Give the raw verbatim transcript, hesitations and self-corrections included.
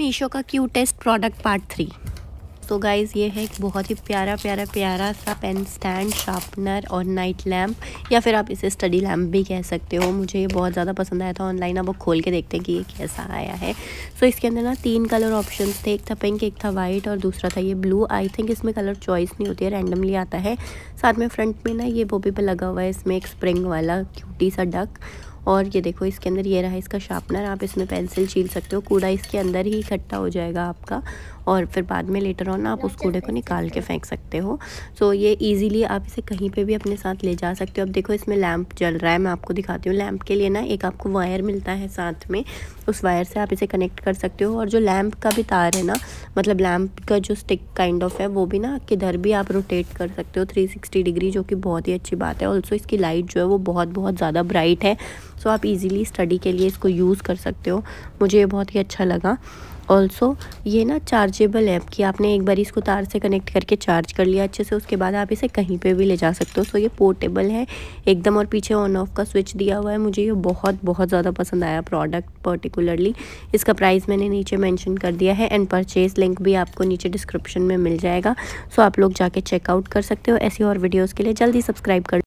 मीशो का cutest product part three. तो guys ये है एक बहुत ही प्यारा प्यारा प्यारा सा पेन स्टैंड, शार्पनर और नाइट लैम्प, या फिर आप इसे स्टडी लैम्प भी कह सकते हो। मुझे ये बहुत ज़्यादा पसंद आया था ऑनलाइन। अब वो खोल के देखते हैं कि ये कैसा आया है। सो so, इसके अंदर ना तीन कलर ऑप्शंस थे, एक था पिंक, एक था वाइट और दूसरा था ये ब्लू। आई थिंक इसमें कलर चॉइस नहीं होती है, रैंडमली आता है। साथ में फ्रंट में ना ये बोबी पे लगा हुआ है, इसमें एक स्प्रिंग वाला क्यूटी सा डक। और ये देखो इसके अंदर ये रहा इसका शार्पनर। आप इसमें पेंसिल छील सकते हो, कूड़ा इसके अंदर ही इकट्ठा हो जाएगा आपका और फिर बाद में लेटर ऑन आप उस कूड़े को निकाल के फेंक सकते हो। सो ये इजीली आप इसे कहीं पे भी अपने साथ ले जा सकते हो। अब देखो इसमें लैम्प जल रहा है, मैं आपको दिखाती हूँ। लैम्प के लिए ना एक आपको वायर मिलता है साथ में, उस वायर से आप इसे कनेक्ट कर सकते हो। और जो लैम्प का भी तार है ना, मतलब लैम्प का जो स्टिक काइंड ऑफ है, वो भी ना किधर भी आप रोटेट कर सकते हो थ्री सिक्सटी डिग्री, जो कि बहुत ही अच्छी बात है। ऑल्सो इसकी लाइट जो है वो बहुत बहुत ज़्यादा ब्राइट है। सो so, आप इजीली स्टडी के लिए इसको यूज़ कर सकते हो। मुझे ये बहुत ही अच्छा लगा। ऑल्सो ये ना चार्जेबल ऐप कि आपने एक बार इसको तार से कनेक्ट करके चार्ज कर लिया अच्छे से, उसके बाद आप इसे कहीं पे भी ले जा सकते हो। सो so, ये पोर्टेबल है एकदम, और पीछे ऑन ऑफ का स्विच दिया हुआ है। मुझे ये बहुत बहुत ज़्यादा पसंद आया प्रोडक्ट पर्टिकुलरली। इसका प्राइस मैंने नीचे मेंशन कर दिया है एंड परचेज़ लिंक भी आपको नीचे डिस्क्रिप्शन में मिल जाएगा। सो so, आप लोग जाके चेकआउट कर सकते हो। ऐसी और वीडियोज़ के लिए जल्दी सब्सक्राइब कर